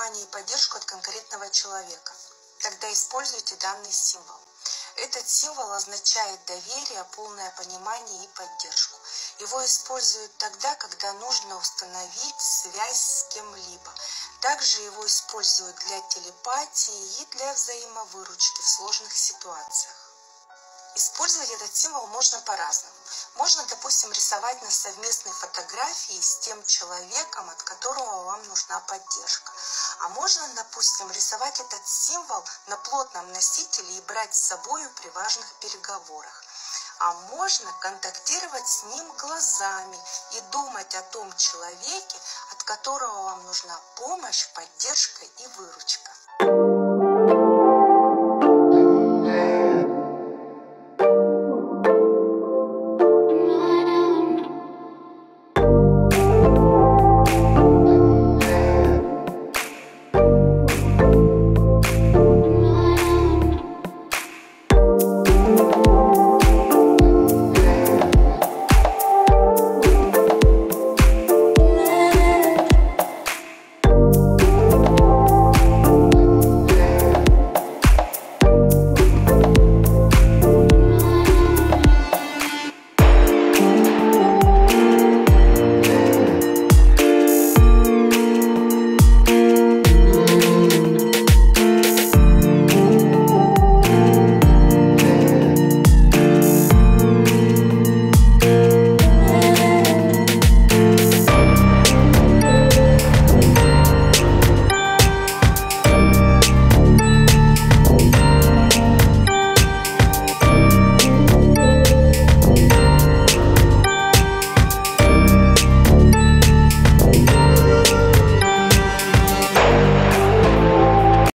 внимание и поддержку от конкретного человека. Тогда используйте данный символ. Этот символ означает доверие, полное понимание и поддержку. Его используют тогда, когда нужно установить связь с кем-либо. Также его используют для телепатии и для взаимовыручки в сложных ситуациях. Использовать этот символ можно по-разному. Можно, допустим, рисовать на совместной фотографии с тем человеком, от которого вам нужна поддержка. А можно, допустим, рисовать этот символ на плотном носителе и брать с собой при важных переговорах. А можно контактировать с ним глазами и думать о том человеке, от которого вам нужна помощь, поддержка и выручка.